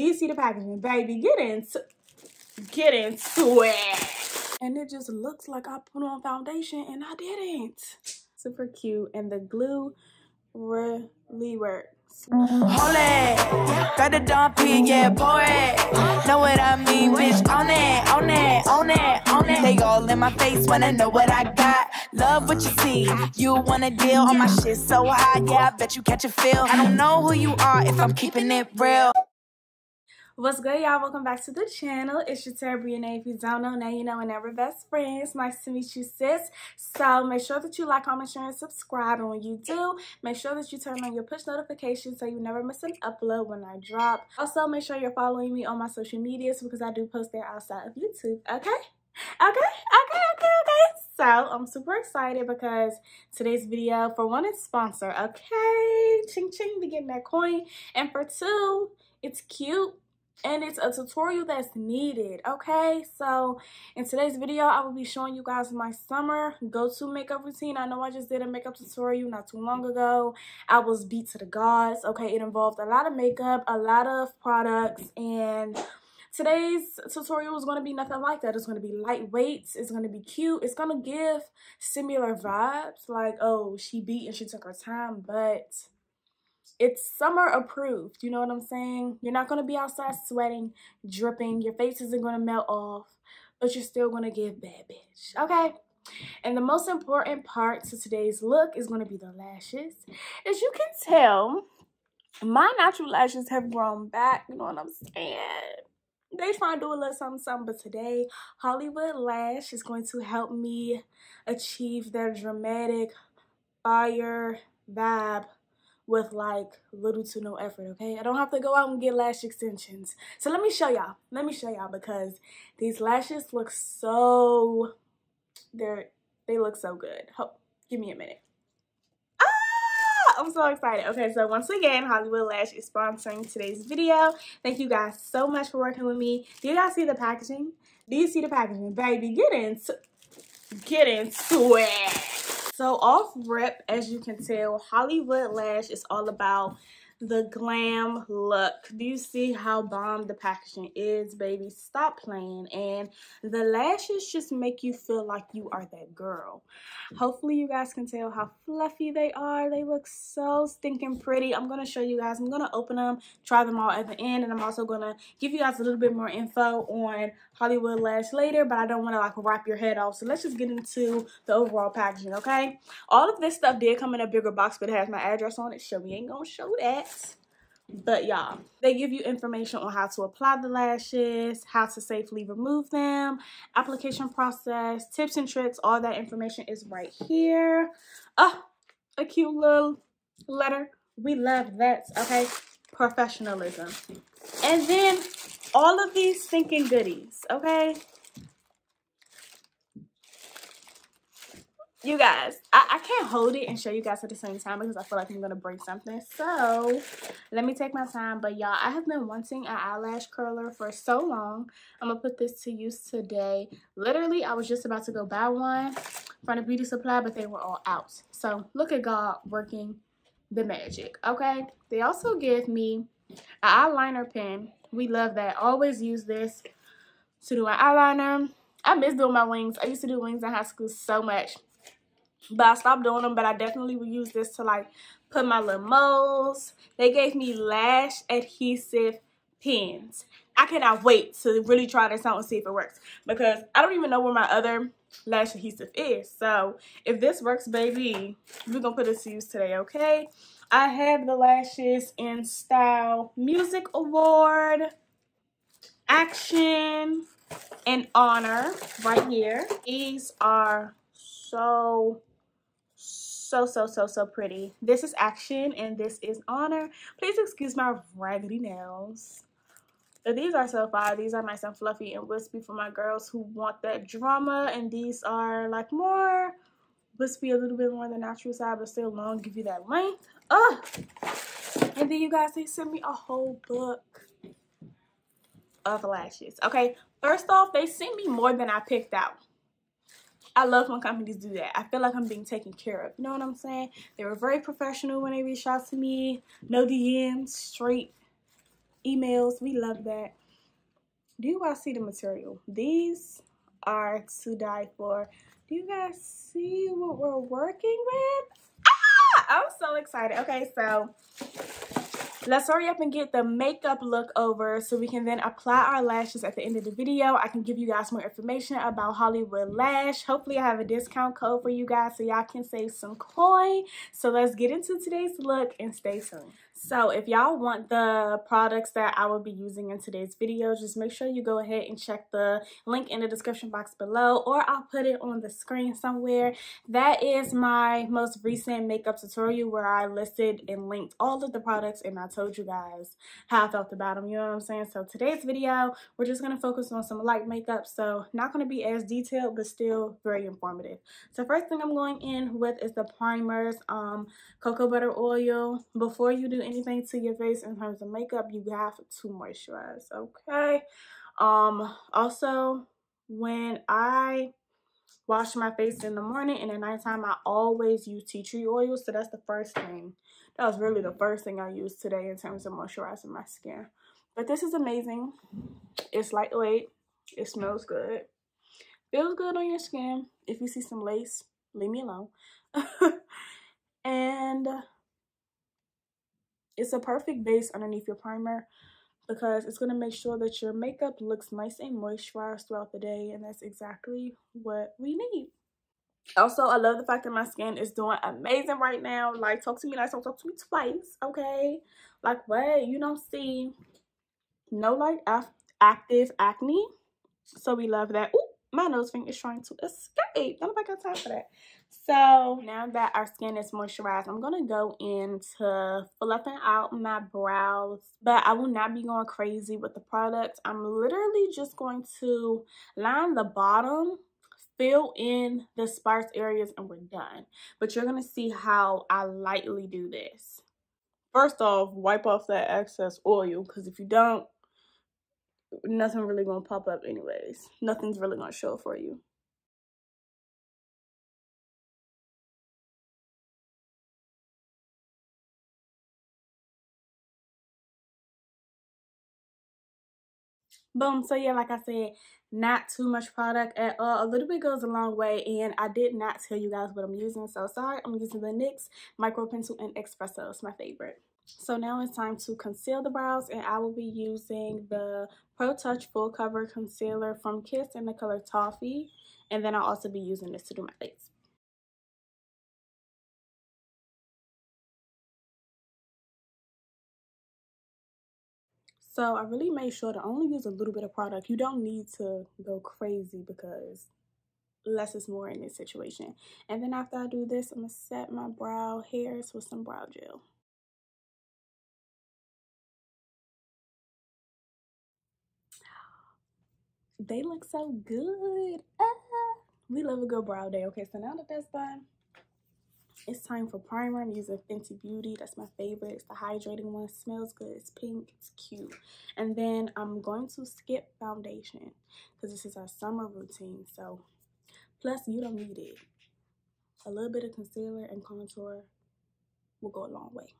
Do you see the packaging? Baby, get into it. And it just looks like I put on foundation and I didn't. Super cute, and the glue really works. Hold it, got the dumpy, yeah, pour it. Know what I mean, bitch, on it, on it, on it, on it. They all in my face when I know what I got. Love what you see, you wanna deal on my shit so high, yeah, I bet you catch a feel. I don't know who you are if I'm keeping it real. What's good, y'all? Welcome back to the channel. It's your Tara Brianna. If you don't know, now you know, and we're best friends. Nice to meet you, sis. So make sure that you like, comment, share, and subscribe. And when you do, make sure that you turn on your push notifications so you never miss an upload when I drop. Also, make sure you're following me on my social medias because I do post there outside of YouTube, okay? Okay. So I'm super excited because today's video, for one, it's sponsored, okay? Ching, ching, we getting that coin. And for two, it's cute. And it's a tutorial that's needed, okay? So in today's video, I will be showing you guys my summer go-to makeup routine. I know I just did a makeup tutorial not too long ago. I was beat to the gods, okay? It involved a lot of makeup, a lot of products, and today's tutorial is going to be nothing like that. It's going to be lightweight. It's going to be cute. It's going to give similar vibes, like, oh, she beat and she took her time, but it's summer approved, you know what I'm saying? You're not going to be outside sweating, dripping. Your face isn't going to melt off, but you're still going to give bad bitch, okay? And the most important part to today's look is going to be the lashes. As you can tell, my natural lashes have grown back, you know what I'm saying? They trying to do a little something, something, but today, Hollywood Lash is going to help me achieve their dramatic fire vibe with like little to no effort, okay? I don't have to go out and get lash extensions. So let me show y'all because these lashes look so, they look so good. Give me a minute. I'm so excited. Okay, so once again, Hollywood Lash is sponsoring today's video. Thank you guys so much for working with me. Do you guys see the packaging? Do you see the packaging? Baby, get into it. So off rip, as you can tell, Hollywood Lash is all about the glam look. Do you see how bomb the packaging is, baby? Stop playing. And the lashes just make you feel like you are that girl. Hopefully you guys can tell how fluffy they are. They look so stinking pretty. I'm going to show you guys. I'm going to open them, try them all at the end, and I'm also going to give you guys a little bit more info on Hollywood Lash later, but I don't want to like wrap your head off. So let's just get into the overall packaging, okay? All of this stuff did come in a bigger box, but it has my address on it. So we ain't going to show that. But y'all, they give you information on how to apply the lashes, how to safely remove them, application process, tips and tricks. All that information is right here. Oh, a cute little letter. We love that, okay? Professionalism. And then all of these stinking goodies, okay? You guys, I can't hold it and show you guys at the same time because I feel like I'm going to break something. So, let me take my time. But y'all, I have been wanting an eyelash curler for so long. I'm going to put this to use today. Literally, I was just about to go buy one from the beauty supply, but they were all out. So, look at God working the magic, okay? They also give me an eyeliner pen. We love that. Always use this to do an eyeliner. I miss doing my wings. I used to do wings in high school so much. But I stopped doing them, but I definitely would use this to, like, put my little molds. They gave me lash adhesive pins. I cannot wait to really try this out and see if it works. Because I don't even know where my other lash adhesive is. So, if this works, baby, we're going to put it to use today, okay? I have the Lashes in Style Music Award, Action, and Honor right here. These are so pretty. This is Action and this is Honor. Please excuse my raggedy nails. But these are so fire. These are nice and fluffy and wispy for my girls who want that drama. And these are like more wispy, a little bit more on the natural side, but still long, give you that length. And then you guys, they sent me a whole book of lashes. Okay, first off, they sent me more than I picked out. I love when companies do that. I feel like I'm being taken care of. You know what I'm saying? They were very professional when they reached out to me. No DMs, straight emails. We love that. Do you guys see the material? These are to die for. Do you guys see what we're working with? Ah! I'm so excited. Okay, so let's hurry up and get the makeup look over so we can then apply our lashes at the end of the video. I can give you guys more information about Hollywood Lash. Hopefully I have a discount code for you guys so y'all can save some coin. So let's get into today's look and stay tuned. So if y'all want the products that I will be using in today's video, just make sure you go ahead and check the link in the description box below, or I'll put it on the screen somewhere. That is my most recent makeup tutorial where I listed and linked all of the products and I told you guys how I felt about them, you know what I'm saying? So today's video, we're just going to focus on some light makeup, so not going to be as detailed, but still very informative. So first thing I'm going in with is the primers, cocoa butter oil. Before you do anything to your face in terms of makeup, you have to moisturize, okay? Also, when I wash my face in the morning and at nighttime, I always use tea tree oil, so that's the first thing. That was really the first thing I used today in terms of moisturizing my skin. But this is amazing. It's lightweight. It smells good. Feels good on your skin. If you see some lace, leave me alone. And it's a perfect base underneath your primer because it's going to make sure that your makeup looks nice and moisturized throughout the day. And that's exactly what we need. Also, I love the fact that my skin is doing amazing right now. Like, talk to me like, don't talk to me twice, okay? Like, what? You don't see no, like, active acne. So, we love that. Ooh, my nose ring is trying to escape. I don't think I got time for that. So, now that our skin is moisturized, I'm going to go into fluffing out my brows. But I will not be going crazy with the product. I'm literally just going to line the bottom, fill in the sparse areas, and we're done. But you're going to see how I lightly do this. First off, wipe off that excess oil, because if you don't, nothing really going to pop up anyways. Nothing's really going to show for you. Boom. So yeah, like I said, not too much product at all. A little bit goes a long way, and I did not tell you guys what I'm using, so sorry. I'm using the NYX Micro Pencil and Espresso. It's my favorite. So now it's time to conceal the brows, and I will be using the Pro Touch Full Cover Concealer from Kiss in the color Toffee, and then I'll also be using this to do my face. So I really made sure to only use a little bit of product. You don't need to go crazy because less is more in this situation. And then after I do this, I'm going to set my brow hairs with some brow gel. They look so good. Ah, we love a good brow day. Okay, so now that that's done, it's time for primer. I'm using Fenty Beauty. That's my favorite. It's the hydrating one. It smells good. It's pink. It's cute. And then I'm going to skip foundation because this is our summer routine. So, plus you don't need it. A little bit of concealer and contour will go a long way.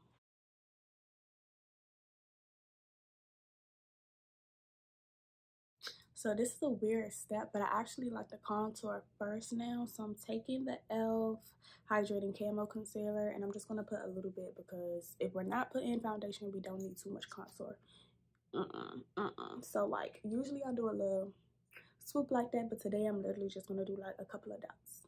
So this is a weird step, but I actually like to contour first now. So I'm taking the e.l.f. Hydrating Camo Concealer, and I'm just going to put a little bit because if we're not putting foundation, we don't need too much contour. So like, usually I do a little swoop like that, but today I'm literally just going to do like a couple of dots.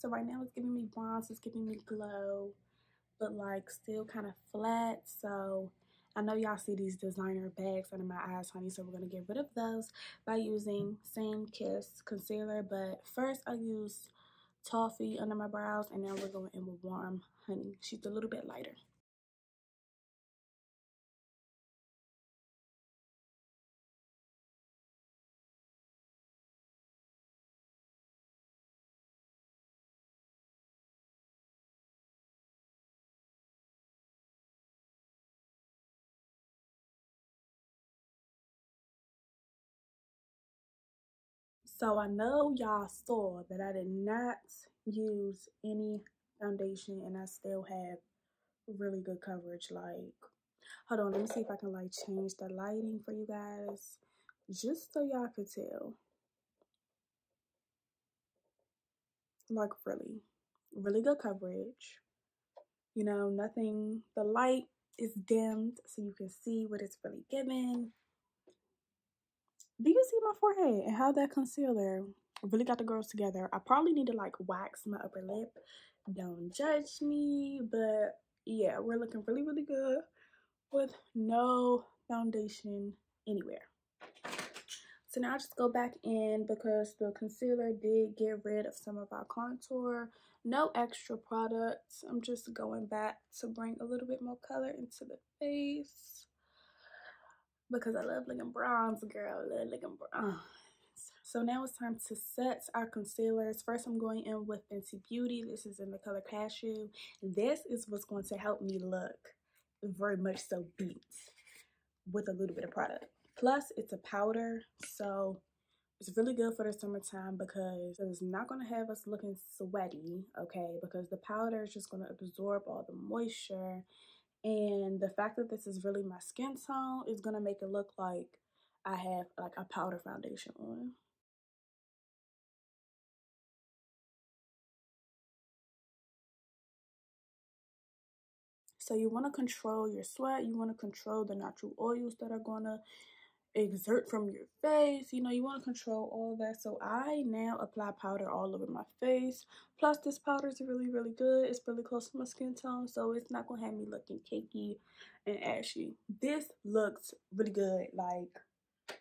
So right now it's giving me bronze, it's giving me glow, but like still kind of flat. So I know y'all see these designer bags under my eyes, honey, so we're going to get rid of those by using same Kiss concealer. But first I used Toffee under my brows, and now we're going in with Warm Honey. She's a little bit lighter. So I know y'all saw that I did not use any foundation and I still have really good coverage. Like, hold on, let me see if I can like change the lighting for you guys just so y'all could tell. Like, really good coverage, you know, nothing, the light is dimmed so you can see what it's really giving. Do you see my forehead and how that concealer really got the girls together? I probably need to like wax my upper lip, don't judge me, but yeah, we're looking really good with no foundation anywhere. So now I just go back in because the concealer did get rid of some of our contour. No extra products. I'm just going back to bring a little bit more color into the face because I love looking bronze, girl. I love looking bronze. So now it's time to set our concealers. First, I'm going in with Fenty Beauty. This is in the color Cashew. This is what's going to help me look very much so beat with a little bit of product. Plus, it's a powder, so it's really good for the summertime because it's not going to have us looking sweaty, okay? Because the powder is just going to absorb all the moisture. And the fact that this is really my skin tone is going to make it look like I have like a powder foundation on. So you want to control your sweat. You want to control the natural oils that are going to exert from your face, you know, you want to control all that. So I now apply powder all over my face. Plus, this powder is really good. It's really close to my skin tone, so it's not gonna have me looking cakey and ashy. This looks really good, like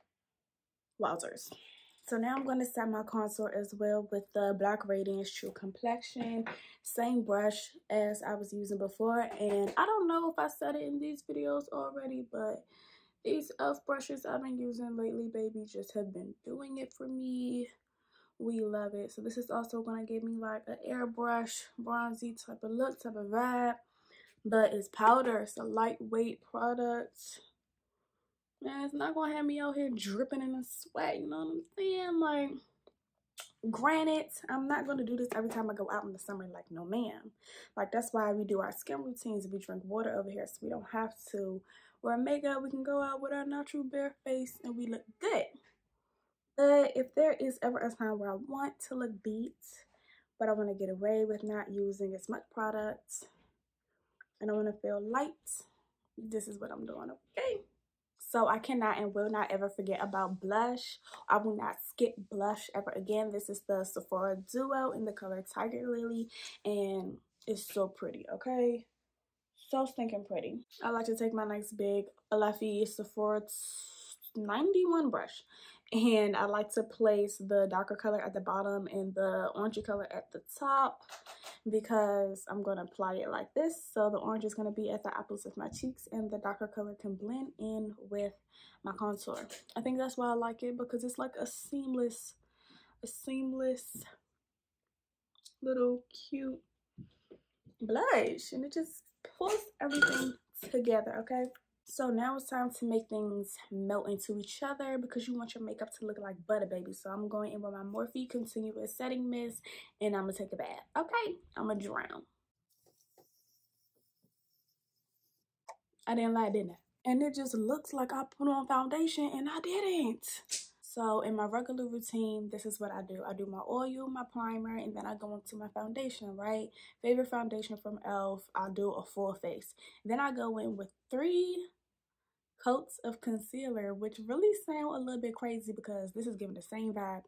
wowzers. So now I'm going to set my contour as well with the Black Radiance True Complexion. Same brush as I was using before, and I don't know if I said it in these videos already, but these e.l.f. brushes I've been using lately, baby, just have been doing it for me. We love it. So this is also going to give me like an airbrush, bronzy type of look, type of vibe. But it's powder. It's a lightweight product. Man, it's not going to have me out here dripping in a sweat. You know what I'm saying? Like, granted, I'm not going to do this every time I go out in the summer. Like, no ma'am. Like, that's why we do our skin routines. We drink water over here so we don't have to wear makeup. We can go out with our natural bare face and we look good. But if there is ever a time where I want to look beat, but I want to get away with not using as much product and I want to feel light, this is what I'm doing, okay? So I cannot and will not ever forget about blush. I will not skip blush ever again. This is the Sephora Duo in the color Tiger Lily, and it's so pretty, okay? So stinking pretty. I like to take my nice big fluffy Sephora 91 brush, and I like to place the darker color at the bottom and the orangey color at the top because I'm going to apply it like this. So the orange is going to be at the apples of my cheeks and the darker color can blend in with my contour. I think that's why I like it, because it's like a seamless little cute blush, and it just pulls everything together, okay? So now it's time to make things melt into each other because you want your makeup to look like butter, baby. So I'm going in with my Morphe Continuous Setting Mist, and I'm gonna take a bath, okay? I'm gonna drown. I didn't lie, didn't I? And it just looks like I put on foundation and I didn't. So in my regular routine, this is what I do. I do my oil, my primer, and then I go into my foundation, right? Favorite foundation from e.l.f. I do a full face. Then I go in with 3 coats of concealer, which really sound a little bit crazy because this is giving the same vibe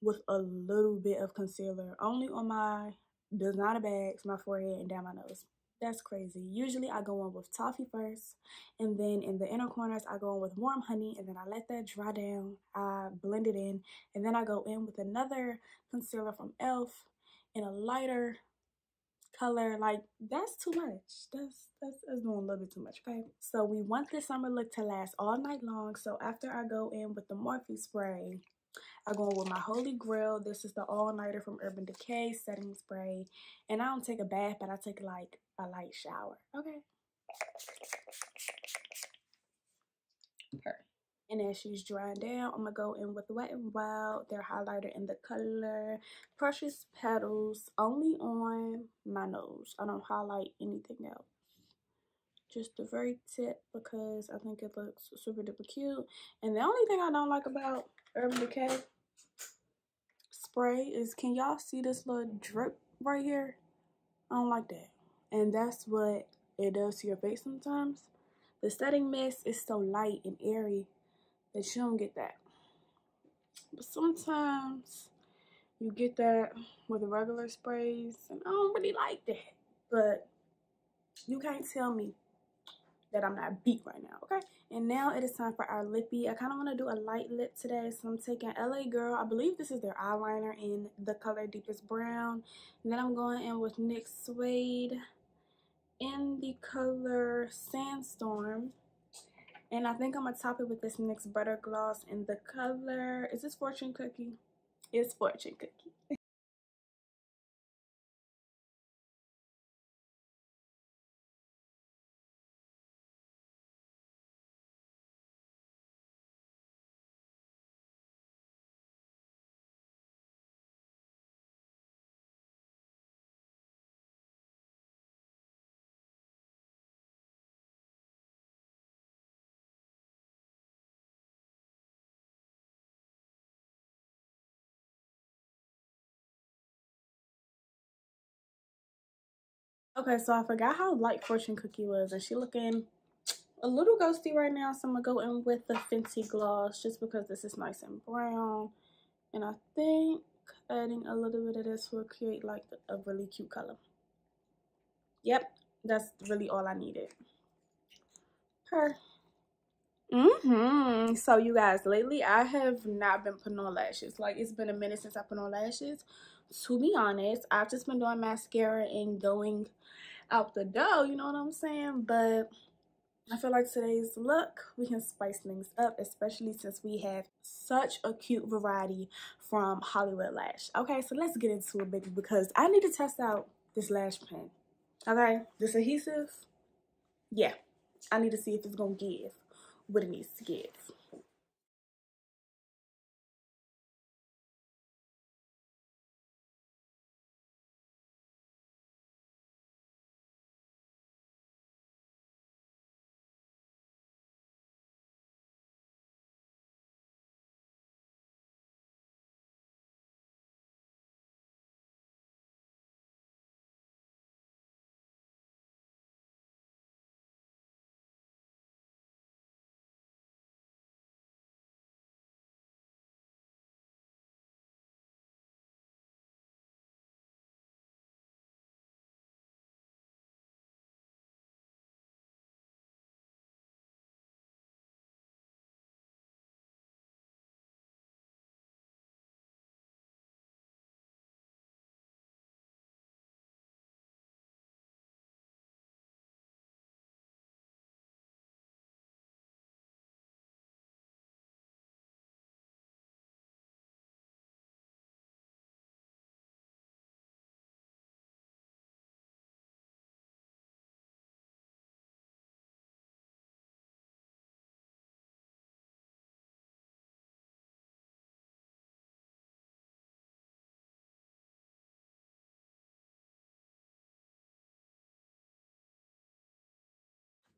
with a little bit of concealer. Only on my designer bags, my forehead, and down my nose. That's crazy. Usually I go on with toffee first, and then in the inner corners I go on with warm honey, and then I let that dry down, I blend it in, and then I go in with another concealer from e.l.f. in a lighter color. Like, that's too much. That's doing a little bit too much, okay? So we want this summer look to last all night long. So after I go in with the Morphe spray, I go with my Holy Grail. This is the all-nighter from Urban Decay setting spray, and I don't take a bath, but I take like a light shower, okay? And as she's drying down, I'm going to go in with Wet n Wild, their highlighter in the color Precious Petals, only on my nose. I don't highlight anything else. Just the very tip, because I think it looks super duper cute. And the only thing I don't like about Urban Decay spray is, can y'all see this little drip right here? I don't like that. And that's what it does to your face sometimes. The setting mist is so light and airy that you don't get that. But sometimes you get that with regular sprays, and I don't really like that. But you can't tell me that I'm not beat right now, okay? And now it is time for our lippy. I kind of want to do a light lip today, so I'm taking LA Girl. I believe this is their eyeliner in the color Deepest Brown. And then I'm going in with NYX Suede in the color Sandstorm. And I think I'm going to top it with this NYX Butter Gloss in the color... Is this Fortune Cookie? It's Fortune Cookie. Okay, so I forgot how light Fortune Cookie was, and she looking a little ghosty right now, so I'm going to go in with the Fenty Gloss just because this is nice and brown. And I think adding a little bit of this will create like a really cute color. Yep, that's really all I needed. So you guys, lately I have not been putting on lashes. Like, it's been a minute since I put on lashes. To be honest, I've just been doing mascara and going out the door, you know what I'm saying? But I feel like today's look, we can spice things up, especially since we have such a cute variety from Hollywood Lash. Okay, so let's get into it, baby, because I need to test out this lash pen. Okay, this adhesive, yeah, I need to see if it's gonna give what it needs to give.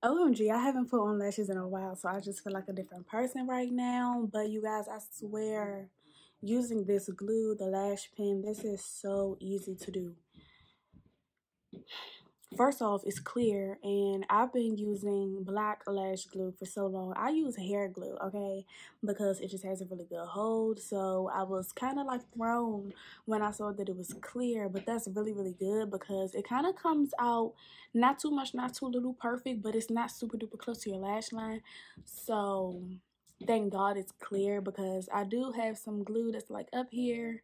OMG, I haven't put on lashes in a while, so I just feel like a different person right now. But you guys, I swear, using this glue, the lash pen, this is so easy to do. First off, it's clear, and I've been using black lash glue for so long. I use hair glue, okay, because it just has a really good hold. So I was kind of like thrown when I saw that it was clear, but that's really, really good because it kind of comes out not too much, not too little, perfect, but it's not super duper close to your lash line. So thank God it's clear, because I do have some glue that's like up here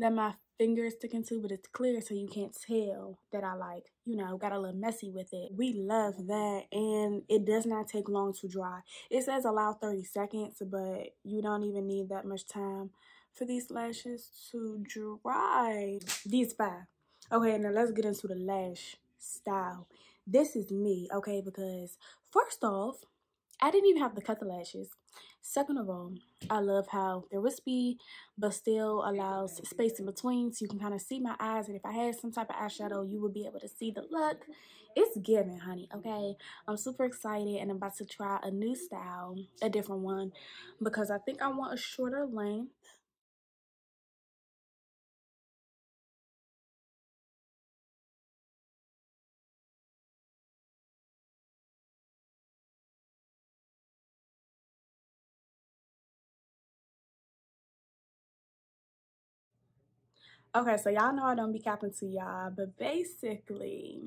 that my finger is sticking to, but it's clear so you can't tell that I, like, you know, got a little messy with it. We love that, and it does not take long to dry. It says allow 30 seconds, but you don't even need that much time for these lashes to dry. These five. Okay, now let's get into the lash style. This is me, okay, because first off, I didn't even have to cut the lashes. Second of all, I love how they're wispy but still allows space in between, so you can kind of see my eyes, and if I had some type of eyeshadow you would be able to see the look. It's giving, honey. Okay, I'm super excited and I'm about to try a new style, a different one, because I think I want a shorter length. Okay, so y'all know I don't be capping to y'all, but basically,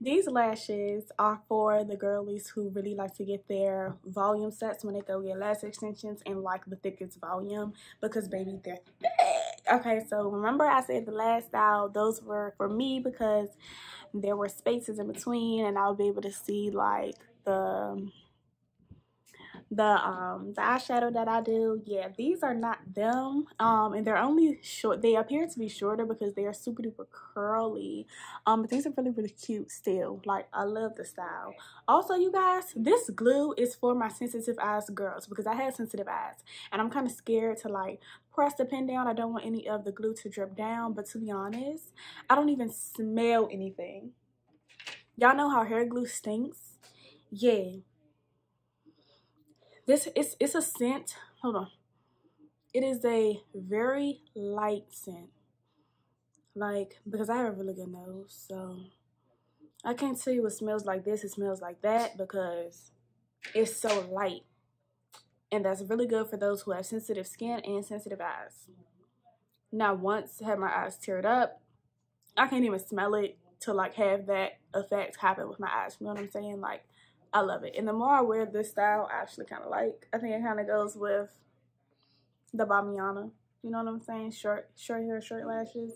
these lashes are for the girlies who really like to get their volume sets when they go get lash extensions and like the thickest volume, because baby, they're thick. Okay, so remember I said the last style, those were for me because there were spaces in between and I would be able to see like the eyeshadow that I do. Yeah, these are not them, and they're only short. They appear to be shorter because they are super duper curly, but these are really really cute still. Like, I love the style. Also, you guys, this glue is for my sensitive eyes girls, because I have sensitive eyes and I'm kind of scared to like press the pen down. I don't want any of the glue to drip down, but to be honest, I don't even smell anything. Y'all know how hair glue stinks? Yeah, this it's a scent. Hold on, it is a very light scent, like, because I have a really good nose, so I can't tell you it smells like this, it smells like that, because it's so light, and that's really good for those who have sensitive skin and sensitive eyes. Not once had my eyes teared up. I can't even smell it to like have that effect happen with my eyes, you know what I'm saying? Like, I love it. And the more I wear this style, I actually kind of like. I think it kind of goes with the Bamiana. You know what I'm saying? Short hair, short lashes.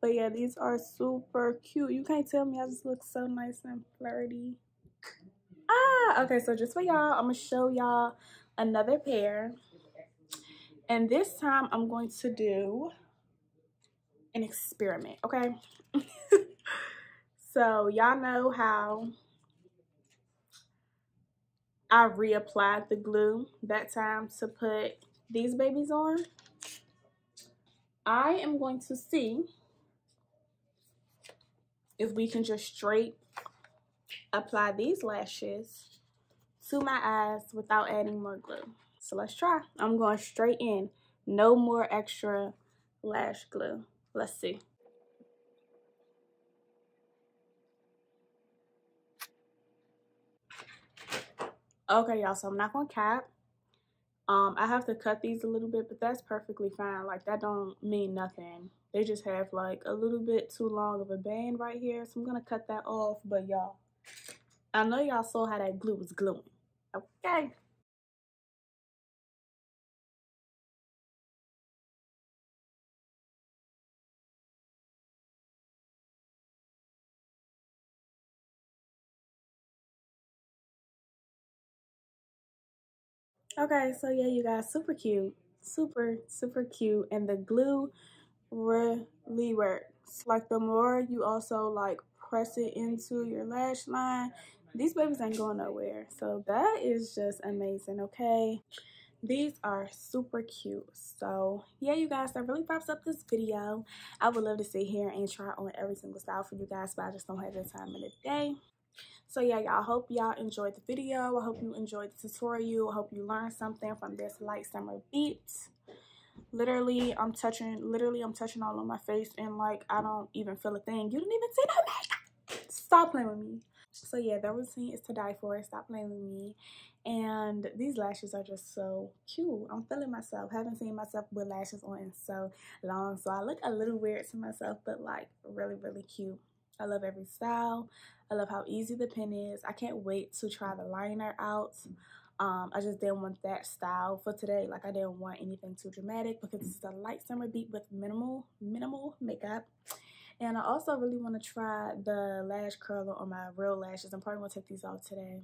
But yeah, these are super cute. You can't tell me. I just look so nice and flirty. Ah! Okay, so just for y'all, I'm going to show y'all another pair. And this time, I'm going to do an experiment, okay? So, y'all know how I reapplied the glue that time to put these babies on. I am going to see if we can just straight apply these lashes to my eyes without adding more glue. So let's try. I'm going straight in. No more extra lash glue. Let's see. Okay, y'all, so I'm not gonna cap. I have to cut these a little bit, but that's perfectly fine. Like, that don't mean nothing. They just have like a little bit too long of a band right here, so I'm gonna cut that off. But y'all, I know y'all saw how that glue was gluing. Okay. Okay, so yeah, you guys, super cute, super cute, and the glue really works. Like, the more you also like press it into your lash line, these babies ain't going nowhere. So that is just amazing. Okay, these are super cute. So yeah, you guys, that really wraps up this video. I would love to sit here and try on every single style for you guys, but I just don't have the time in the day. So yeah, y'all, hope y'all enjoyed the video. I hope you enjoyed the tutorial. I hope you learned something from this light summer beat. Literally, I'm touching all on my face, and like, I don't even feel a thing. You didn't even see no makeup. Stop playing with me. So yeah, that routine is to die for. Stop playing with me. And these lashes are just so cute. I'm feeling myself. Haven't seen myself with lashes on in so long, so I look a little weird to myself, but like, really really cute. I love every style. I love how easy the pen is. I can't wait to try the liner out. I just didn't want that style for today. Like, I didn't want anything too dramatic because this is a light summer beat with minimal makeup. And I also really want to try the lash curler on my real lashes. I'm probably going to take these off today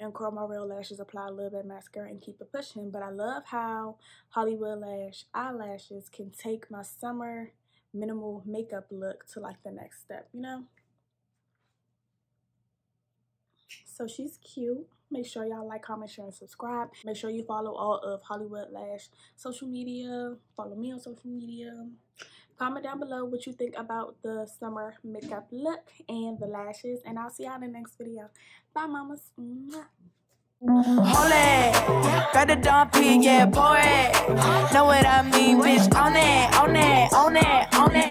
and curl my real lashes, apply a little bit of mascara, and keep it pushing. But I love how Hollywood Lash eyelashes can take my summer minimal makeup look to like the next step, you know? So she's cute. Make sure y'all like, comment, share, and subscribe. Make sure you follow all of Hollywood Lash social media. Follow me on social media. Comment down below what you think about the summer makeup look and the lashes. And I'll see y'all in the next video. Bye, mamas. Holy, got the dumpy, yeah, boy. Know what I mean, bitch. On it, on it, on it, on it.